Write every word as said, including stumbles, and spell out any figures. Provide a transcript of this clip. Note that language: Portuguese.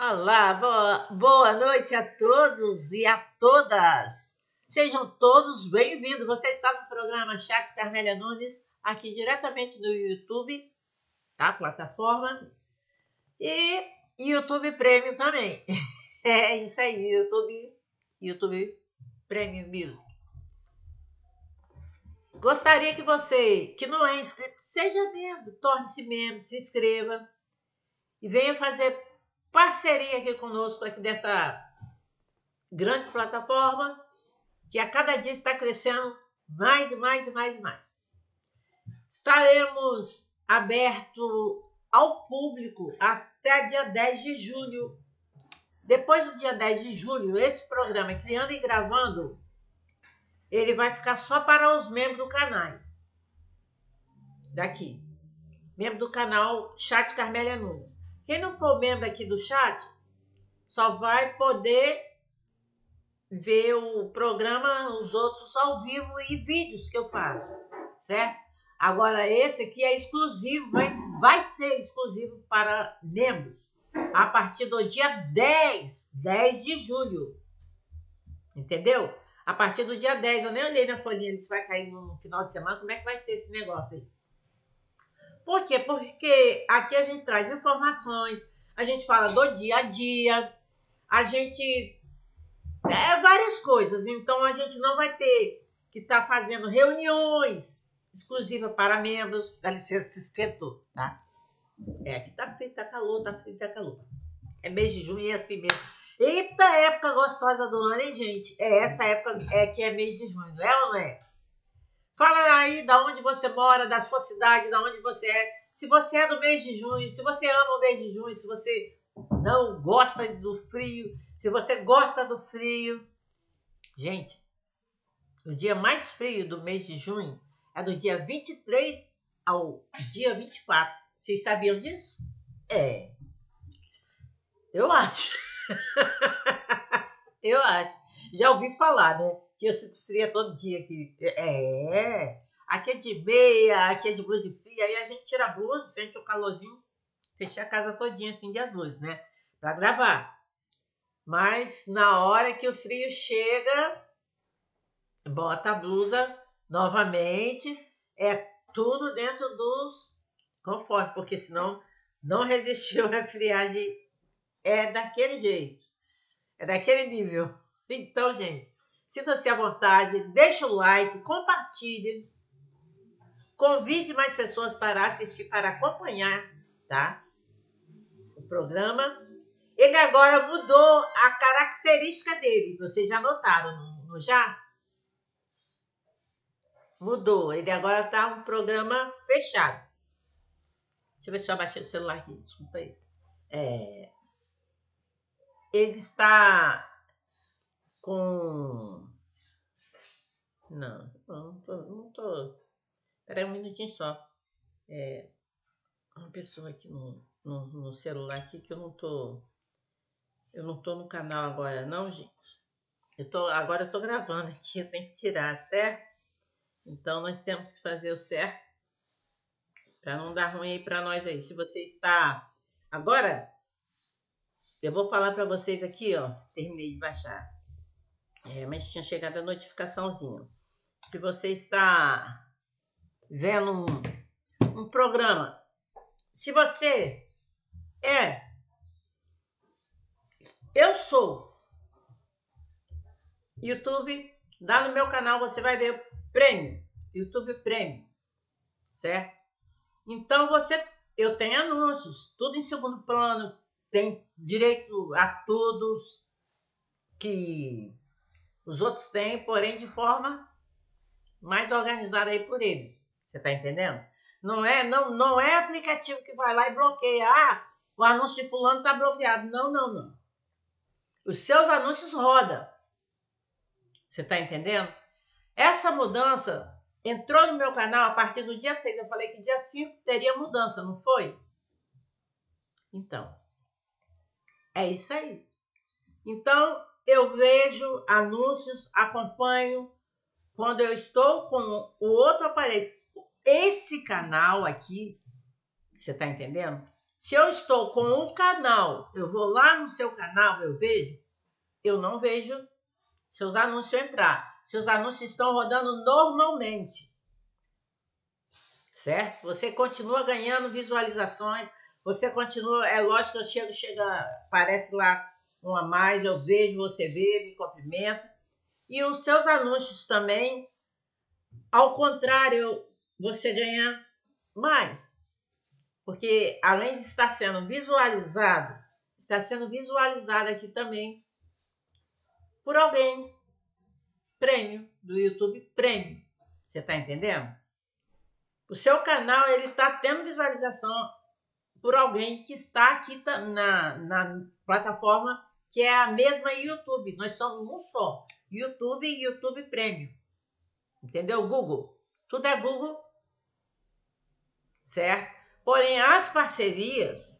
Olá, boa, boa noite a todos e a todas. Sejam todos bem-vindos. Você está no programa Chat Carmelia Nunes, aqui diretamente do YouTube, tá? Plataforma. E YouTube Premium também. É isso aí, YouTube, YouTube Premium Music. Gostaria que você, que não é inscrito, seja membro, torne-se membro, se inscreva e venha fazer parceria aqui conosco, aqui dessa grande plataforma, que a cada dia está crescendo mais e mais e mais e mais. Estaremos aberto ao público até dia dez de julho. Depois do dia dez de julho, esse programa Criando e Gravando, ele vai ficar só para os membros do canal. Daqui. Membro do canal Chat Carmelia Nunes. Quem não for membro aqui do chat, só vai poder ver o programa, os outros ao vivo e vídeos que eu faço, certo? Agora, esse aqui é exclusivo, mas vai ser exclusivo para membros a partir do dia dez de julho, entendeu? A partir do dia dez, eu nem olhei na folhinha, se vai cair no final de semana, como é que vai ser esse negócio aí? Por quê? Porque aqui a gente traz informações, a gente fala do dia a dia, a gente... é várias coisas. Então, a gente não vai ter que estar tá fazendo reuniões exclusivas para membros. Dá licença, se esquentou, tá? É, aqui tá frio, tá calor, tá frio, tá calor. É mês de junho, é assim mesmo. Eita época gostosa do ano, hein, gente? É essa época é que é mês de junho, não é ou não é? Fala aí da onde você mora, da sua cidade, da onde você é. Se você é do mês de junho, se você ama o mês de junho, se você não gosta do frio, se você gosta do frio. Gente, o dia mais frio do mês de junho é do dia vinte e três ao dia vinte e quatro. Vocês sabiam disso? É. Eu acho. Eu acho. Já ouvi falar, né? Que eu sinto fria todo dia aqui. É, aqui é de meia, aqui é de blusa de fria. Aí a gente tira a blusa, sente o calorzinho. Fechei a casa todinha, assim, de as luzes, né? Pra gravar. Mas na hora que o frio chega, bota a blusa novamente. É tudo dentro dos conformes, porque senão não resistiu a friagem. É daquele jeito. É daquele nível. Então, gente... sinta-se à vontade, deixa o like, compartilhe, convide mais pessoas para assistir, para acompanhar, tá? O programa. Ele agora mudou a característica dele, vocês já notaram, não já? Mudou, ele agora tá um programa fechado. Deixa eu ver se eu abaixei o celular aqui, desculpa aí. É... Ele está... com... Não, não tô, não tô... Peraí um minutinho só. É... Uma pessoa aqui no, no, no celular aqui que eu não tô... Eu não tô no canal agora, não, gente. Eu tô... Agora eu tô gravando aqui, eu tenho que tirar, certo? Então, nós temos que fazer o certo pra não dar ruim aí pra nós aí. Se você está... Agora, eu vou falar pra vocês aqui, ó. Terminei de baixar. É, mas tinha chegado a notificaçãozinha. Se você está vendo um, um programa, se você é, eu sou YouTube, dá no meu canal, você vai ver o prêmio, YouTube Prêmio, certo? Então você, eu tenho anúncios, tudo em segundo plano, tem direito a todos que... os outros têm, porém de forma mais organizada aí por eles. Você tá entendendo? Não é, não, não é aplicativo que vai lá e bloqueia. Ah, o anúncio de fulano tá bloqueado. Não, não, não. Os seus anúncios rodam. Você tá entendendo? Essa mudança entrou no meu canal a partir do dia seis. Eu falei que dia cinco teria mudança, não foi? Então, é isso aí. Então... eu vejo anúncios, acompanho quando eu estou com o outro aparelho. Esse canal aqui, você está entendendo? Se eu estou com um canal, eu vou lá no seu canal, eu vejo, eu não vejo seus anúncios entrar. Seus anúncios estão rodando normalmente, certo? Você continua ganhando visualizações, você continua, é lógico que eu chego, chega, aparece lá um a mais, eu vejo, você vê, me cumprimenta. E os seus anúncios também, ao contrário, você ganha mais. Porque além de estar sendo visualizado, está sendo visualizado aqui também por alguém. Prêmio, do YouTube Prêmio. Você está entendendo? O seu canal está tendo visualização por alguém que está aqui na, na plataforma que é a mesma YouTube. Nós somos um só. YouTube e YouTube Prêmio. Entendeu? Google. Tudo é Google. Certo? Porém, as parcerias